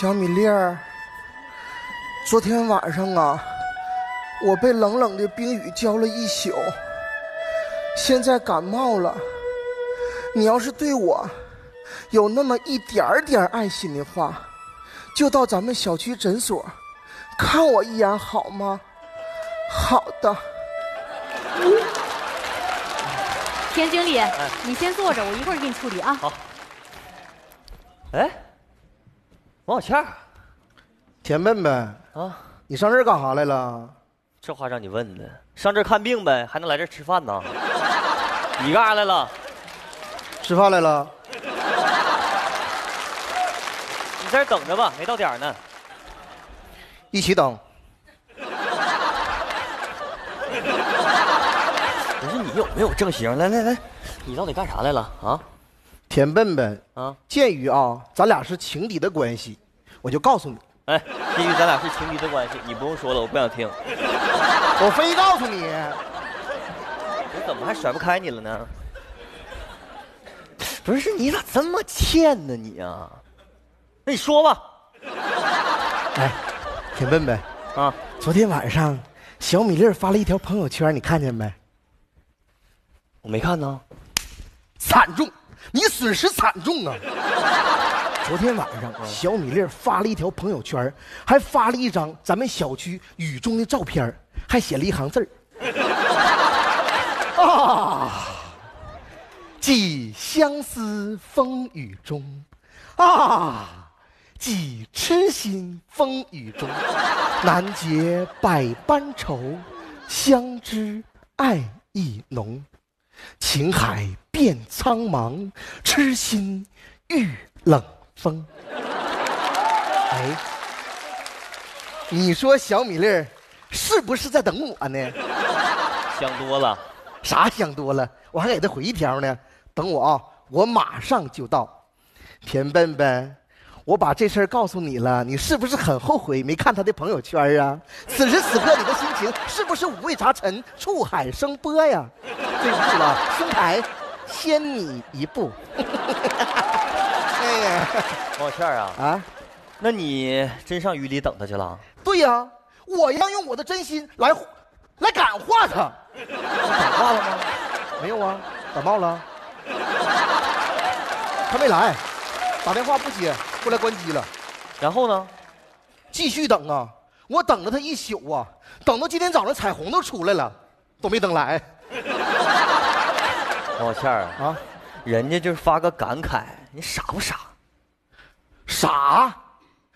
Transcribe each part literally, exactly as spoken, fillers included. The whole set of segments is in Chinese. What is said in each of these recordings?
小米粒儿，昨天晚上啊，我被冷冷的冰雨浇了一宿，现在感冒了。你要是对我有那么一点点爱心的话，就到咱们小区诊所看我一眼好吗？好的。田经理，你先坐着，我一会儿给你处理啊。好。哎，王小倩，田笨笨啊，你上这儿干啥来了？这话让你问的，上这儿看病呗，还能来这儿吃饭呢？你干啥来了？吃饭来了。你在这等着吧，没到点呢。一起等。不是你有没有正形？来来来，你到底干啥来了啊？田笨笨啊，鉴于啊咱俩是情敌的关系，我就告诉你。哎，鉴于咱俩是情敌的关系，你不用说了，我不想听。我非告诉你。我怎么还甩不开你了呢？不是你咋这么欠呢你啊？那你说吧。哎，田笨笨啊，昨天晚上小米粒发了一条朋友圈，你看见没？我没看呢。惨重。你损失惨重啊！昨天晚上，小米粒发了一条朋友圈，还发了一张咱们小区雨中的照片，还写了一行字儿：“啊，寄相思风雨中，啊，寄痴心风雨中，难解百般愁，相知爱意浓。”情海变苍茫，痴心遇冷风。哎，你说小米粒是不是在等我呢？想多了。啥想多了？我还给他回一条呢。等我啊，我马上就到。田笨笨，我把这事儿告诉你了，你是不是很后悔没看他的朋友圈啊？此时此刻你的心情是不是五味杂陈，触海生波呀？对不起了，兄台，先你一步。哎呀，王小倩啊啊，那你真上雨里等他去了？对呀、啊，我要用我的真心来来感化他。感化了吗？没有啊，感冒了。他没来，打电话不接。后来关机了，然后呢？继续等啊！我等了他一宿啊，等到今天早上彩虹都出来了，都没等来。王小倩啊，人家就是发个感慨，你傻不傻？傻！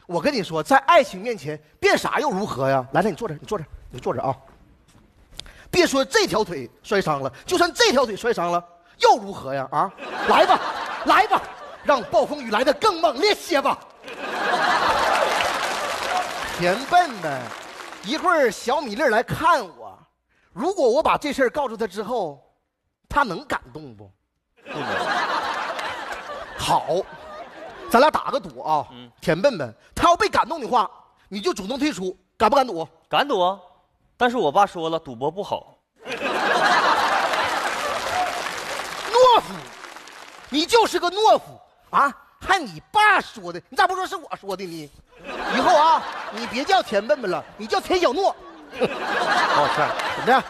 我跟你说，在爱情面前，变傻又如何呀？来来，你坐这，你坐这，你坐这啊！别说这条腿摔伤了，就算这条腿摔伤了，又如何呀？啊，来吧，来吧！让暴风雨来得更猛烈些吧，田笨笨，一会儿小米粒来看我，如果我把这事儿告诉他之后，他能感动不？不能。好，咱俩打个赌啊，嗯、田笨笨，他要被感动的话，你就主动退出，敢不敢赌？敢赌啊！但是我爸说了，赌博不好。懦夫，你就是个懦夫！啊，还你爸说的，你咋不说是我说的呢？以后啊，你别叫田笨笨了，你叫田小诺。王小倩，怎么的？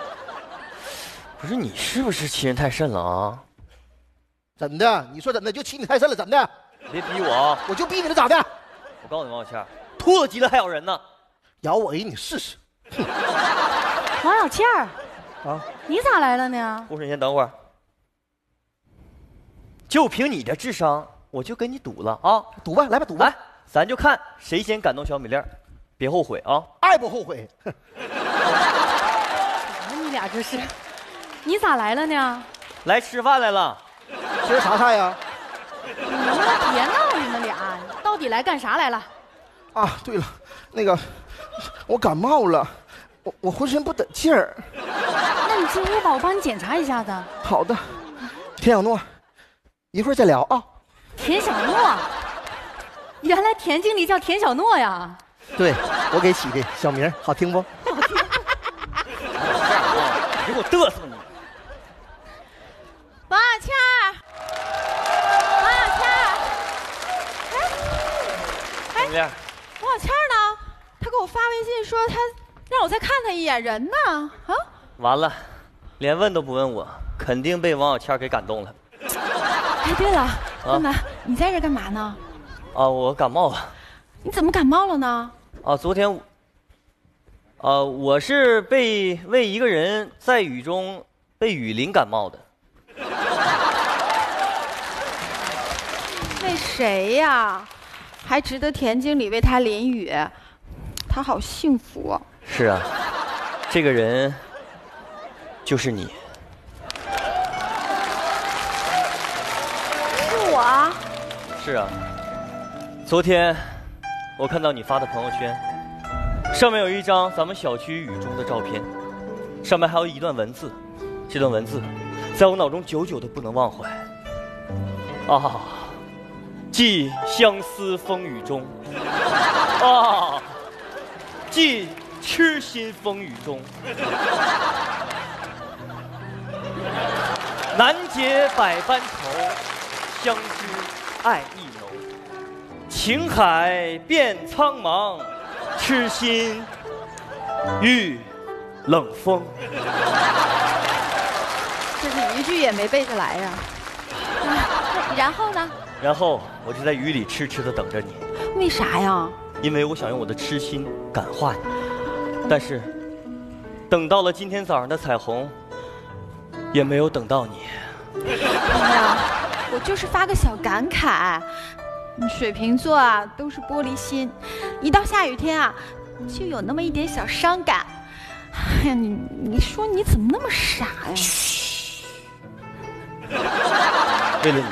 不是你是不是欺人太甚了啊？怎的？你说怎的就欺你太甚了？怎的？别逼我啊！我就逼你了，咋的？我告诉你，王小倩，兔子急了还咬人呢，咬我给你试试。王小倩，啊，你咋来了呢？护士，你先等会儿。就凭你的智商。我就跟你赌了啊！赌吧，来吧，赌吧！来，咱就看谁先感动小米粒儿，别后悔啊！爱不后悔。你俩这是？你咋来了呢？来吃饭来了。今儿啥菜呀、啊？你能不能别闹？你们俩到底来干啥来了？啊，对了，那个我感冒了，我我浑身不得劲儿。那你进屋吧，我帮你检查一下子。好的，田小诺，一会儿再聊啊。田小诺，原来田经理叫田小诺呀？对，我给起的小名，好听不？好听。你给我嘚瑟你！王小倩，王小倩，哎，哎，一眼人呢？啊！完了，连问都不问我，肯定被王小倩给感动了。哎，对了，娜娜、啊，你在这干嘛呢？啊，我感冒了。你怎么感冒了呢？啊，昨天，啊，我是被为一个人在雨中被雨淋感冒的。为谁呀？还值得田经理为他淋雨，他好幸福啊。是啊，这个人就是你。是我？是啊，昨天我看到你发的朋友圈，上面有一张咱们小区雨中的照片，上面还有一段文字，这段文字在我脑中久久的不能忘怀啊。寄相思风雨中，啊，寄痴心风雨中，难解百般愁，相知爱意浓。情海变苍茫，痴心遇冷风。这是一句也没背下来呀、啊啊。然后呢？然后我就在雨里痴痴的等着你。为啥呀？因为我想用我的痴心感化你，但是等到了今天早上的彩虹，也没有等到你。哎呀，我就是发个小感慨，水瓶座啊都是玻璃心，一到下雨天啊就有那么一点小伤感。哎呀，你你说你怎么那么傻呀？嘘。为了你，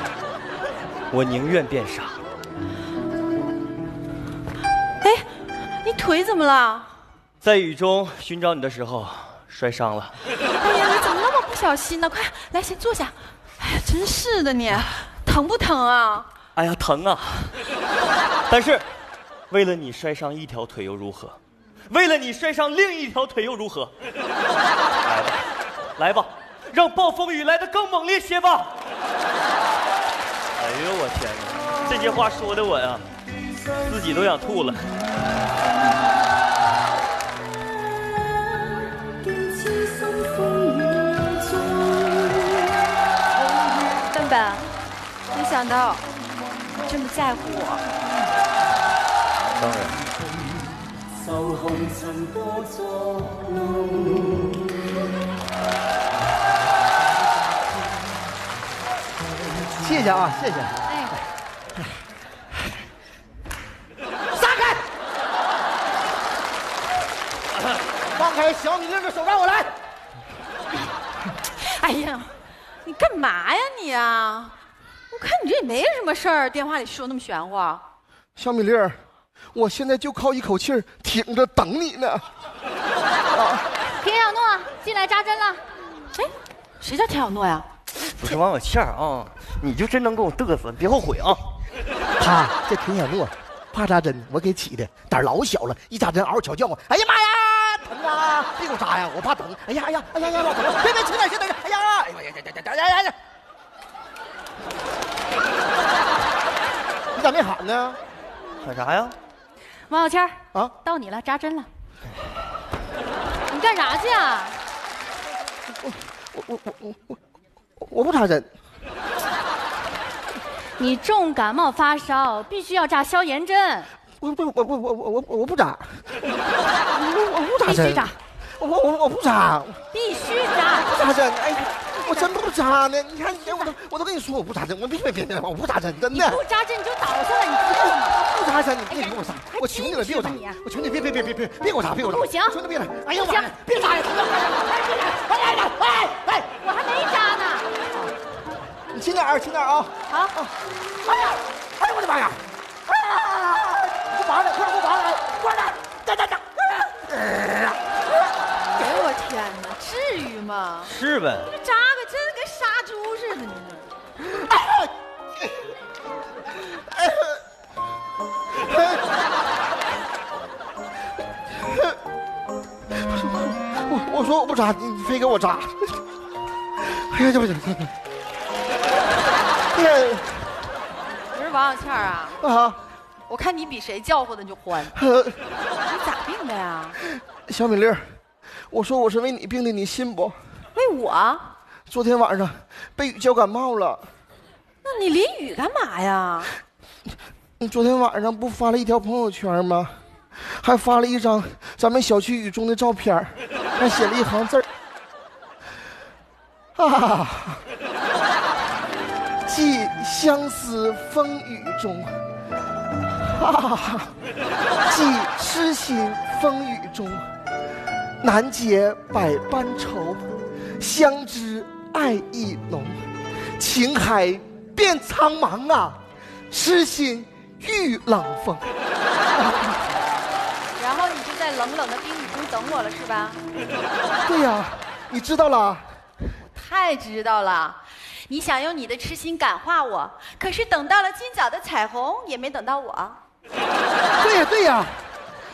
我宁愿变傻。哎，你腿怎么了？在雨中寻找你的时候摔伤了。哎呀，你怎么那么不小心呢？快来，先坐下。哎呀，真是的你，疼不疼啊？哎呀，疼啊！但是，为了你摔伤一条腿又如何？为了你摔伤另一条腿又如何？来吧，来吧，让暴风雨来得更猛烈些吧。哎呦我天哪！这些话说的我呀、啊，自己都想吐了。笨笨，没想到你这么在乎我。当然。谢谢啊，谢谢。哎，撒开！放开小米粒的手，让我来。哎呀，你干嘛呀你啊？我看你这也没什么事儿，电话里说那么玄乎。小米粒，我现在就靠一口气儿挺着等你呢。田小诺进来扎针了。哎，谁叫田小诺呀？不是王小倩啊，你就真能跟我嘚瑟，别后悔啊！他这田小诺怕扎针，我给起的胆老小了，一扎针嗷嗷叫啊！哎呀妈呀，疼啊！别给我扎呀，我怕疼！哎呀哎呀哎呀呀，老疼！别别，轻点轻点！哎呀哎呀呀呀呀呀呀！你咋没喊呢？喊啥呀？王小倩啊，到你了，扎针了。你干啥去啊？我我我我我。我不扎针。你重感冒发烧，必须要扎消炎针。我不我我我我我我不扎。我我不扎针。必须扎。我我我不扎。必须扎。不扎针，哎，我真不扎呢。你看，你看，我都我都跟你说我不扎针，我别别别别，我不扎针，真的。你不扎针你就倒下了，你知道吗？不扎针，你别给我扎，我求你了，别给我扎，我求你别别别别别别给我扎，别给我扎。不行，求你别了，哎呀，别扎呀！哎哎哎哎，我还没扎呢。轻点儿，轻点儿啊！好、啊啊。哎呀，哎呀，我的妈呀！哎呀，给我拔来，快给我拔来，快点，站站站！哎呦我天哪，至于吗？是呗。这扎个针跟杀猪似的，你这。哎哎哎、我我说我不扎，你非给我扎。哎呀，这不行，这不行。不是王小倩啊！啊！我看你比谁叫唤的就欢。你咋病的呀？小米粒，我说我是为你病的，你信不？为我？昨天晚上被雨浇感冒了。那你淋雨干嘛呀？你昨天晚上不发了一条朋友圈吗？还发了一张咱们小区雨中的照片，还写了一行字儿啊，寄相思风雨中，啊，寄痴心风雨中，难解百般愁，相知爱意浓，情海变苍茫啊，痴心遇冷风。啊，然后你就在冷冷的冰雨中等我了，是吧？对呀，你知道了。我太知道了，你想用你的痴心感化我，可是等到了今早的彩虹，也没等到我。对呀对呀，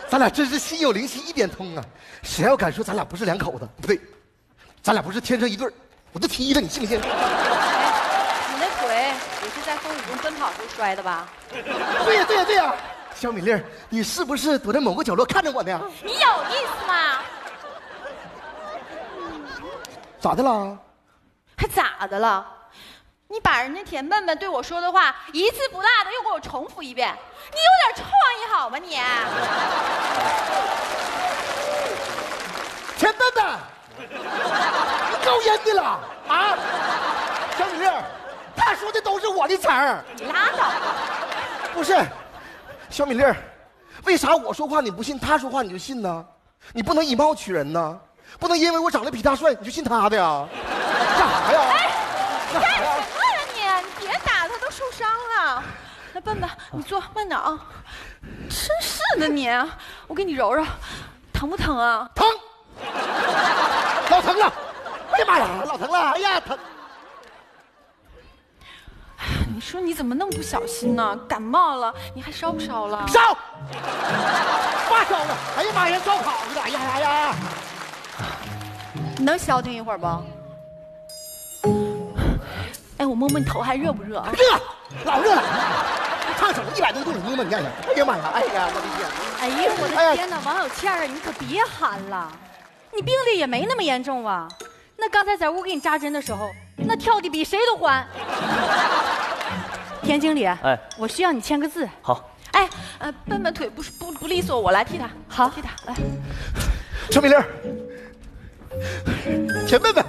咱俩真是心有灵犀一点通啊！谁要敢说咱俩不是两口子，不对，咱俩不是天生一对，我都提了，你信不信？哎，你那腿也是在风雨中奔跑时候摔的吧？对呀对呀对呀。小米粒，你是不是躲在某个角落看着我呢？你有意思吗？咋的了？还咋的了？你把人家甜闷闷对我说的话一字不落的又给我重复一遍，你有点创意好吗你？甜闷闷，你抽烟的了啊？小米粒，他说的都是我的词儿。你拉倒吧。不是。小米粒儿，为啥我说话你不信，他说话你就信呢？你不能以貌取人呢，不能因为我长得比他帅你就信他的呀？干啥呀？哎，干啥呀你？你别打他，都受伤了。来，笨笨，你坐慢点啊。真是的你，我给你揉揉，疼不疼啊？疼，老疼了！哎呀妈呀，老疼了！哎呀，疼。你说你怎么那么不小心呢？感冒了，你还烧不烧了？烧，发烧了！哎呀妈呀，烧烤去了！哎呀呀呀！你能消停一会儿不？哎，我摸摸你头还热不热啊？热，老热了！烫手一百多度，你摸摸你看看。哎呀妈呀！哎呀，我的天！哎呀，我的天哪！王小倩啊，你可别喊了，你病的也没那么严重啊。那刚才在屋给你扎针的时候，那跳的比谁都欢。田经理，哎，我需要你签个字。好。哎，呃，笨笨腿不不不利索，我来替他。好，替他来。陈美玲，田笨笨，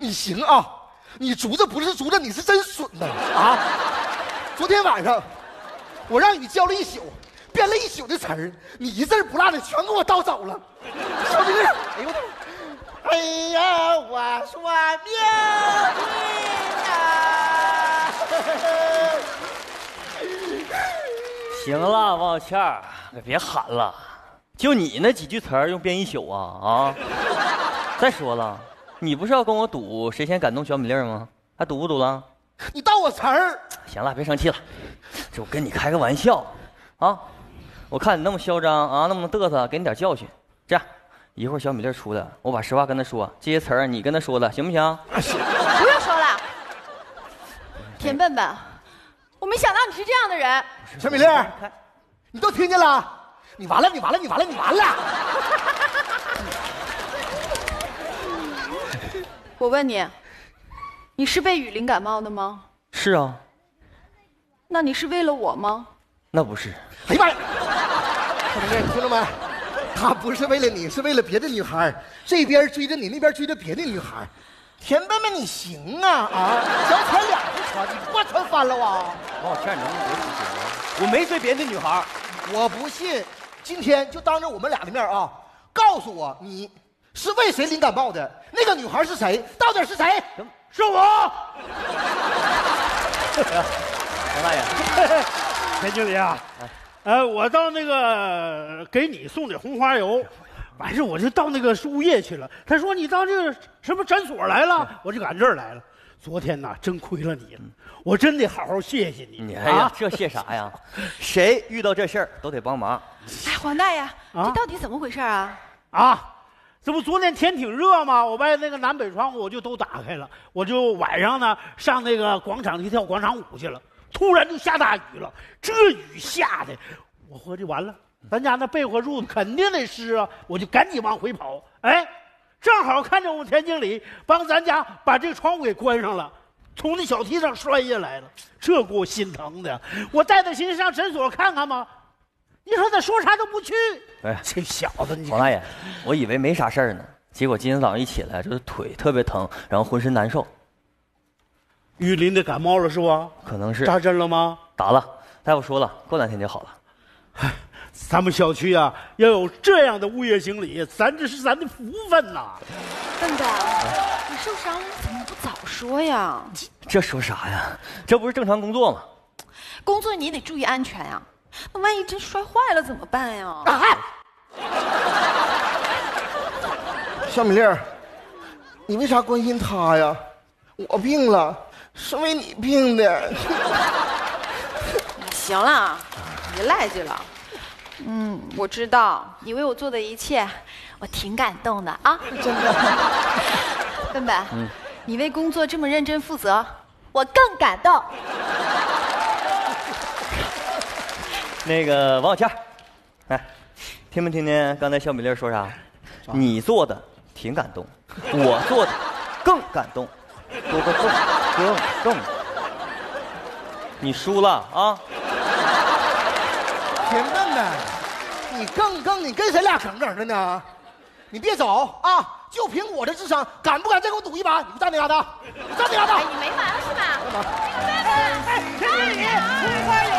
你行啊！你竹子不是竹子，你是真损呐！啊！昨天晚上，我让你教了一宿，编了一宿的词儿，你一字不落的全给我倒走了。小美玲，哎呦我的！哎呀，我说命。行了，王小倩，可别喊了。就你那几句词儿，用编一宿啊啊！再说了，你不是要跟我赌谁先感动小米粒吗？还赌不赌了？你盗我词儿！行了，别生气了，这我跟你开个玩笑啊！我看你那么嚣张啊，那么嘚瑟，给你点教训。这样，一会儿小米粒出来，我把实话跟他说，这些词儿你跟他说的，行不行？不用说了，田笨笨。我没想到你是这样的人，小米粒，你都听见了，你完了，你完了，你完了，你完了！我问你，你是被雨淋感冒的吗？是啊。那你是为了我吗？那不是。哎呀妈呀！小米粒，你听着没？他不是为了你，是为了别的女孩，这边追着你，那边追着别的女孩。田笨笨，你行啊啊！脚踩两只船，你不怕船翻了哇？王小倩，你能不能别提了？我没追别的女孩，我不信。今天就当着我们俩的面啊，告诉我你是为谁淋感冒的？那个女孩是谁？到底是谁？是我。王大爷，田经理啊，呃，我到那个给你送的红花油。完事我就到那个物业去了，他说你到这个什么诊所来了，我就赶这儿来了。昨天呐，真亏了你了，我真得好好谢谢你。哎呀，这谢啥呀？谁遇到这事儿都得帮忙。哎，黄大爷，这到底怎么回事啊？啊，这不昨天天挺热嘛，我把那个南北窗户我就都打开了，我就晚上呢上那个广场去跳广场舞去了，突然就下大雨了，这雨下的，我合计完了。咱家那被窝褥肯定得湿啊，我就赶紧往回跑。哎，正好看着我们田经理帮咱家把这个窗户给关上了，从那小梯上摔下来了，这给我心疼的。我带他寻思上诊所看看嘛，你说他说啥都不去。哎，这小子你！王大爷，我以为没啥事儿呢，结果今天早上一起来就是腿特别疼，然后浑身难受。玉林的感冒了是吧？可能是。扎针了吗？打了，大夫说了，过两天就好了。唉，咱们小区啊，要有这样的物业经理，咱这是咱的福分呐、啊。笨蛋，你受伤了怎么不早说呀？这这说啥呀？这不是正常工作吗？工作你得注意安全呀、啊，那万一真摔坏了怎么办呀？啊、小米粒儿，你为啥关心他呀？我病了是为你病的。行了，别赖着了。嗯，我知道你为我做的一切，我挺感动的啊。真的，笨笨、嗯，你为工作这么认真负责，我更感动。那个王小倩，来，听没听见刚才小米粒说啥？你做的挺感动，我做的更感动。多个动动动，你输了啊！田笨笨，你更更你跟谁俩耿耿着呢？你别走啊！就凭我的智商，敢不敢再给我赌一把？你不站那嘎达，你站那嘎达！你没完了是吧？干嘛？笨笨，哎，你你快点！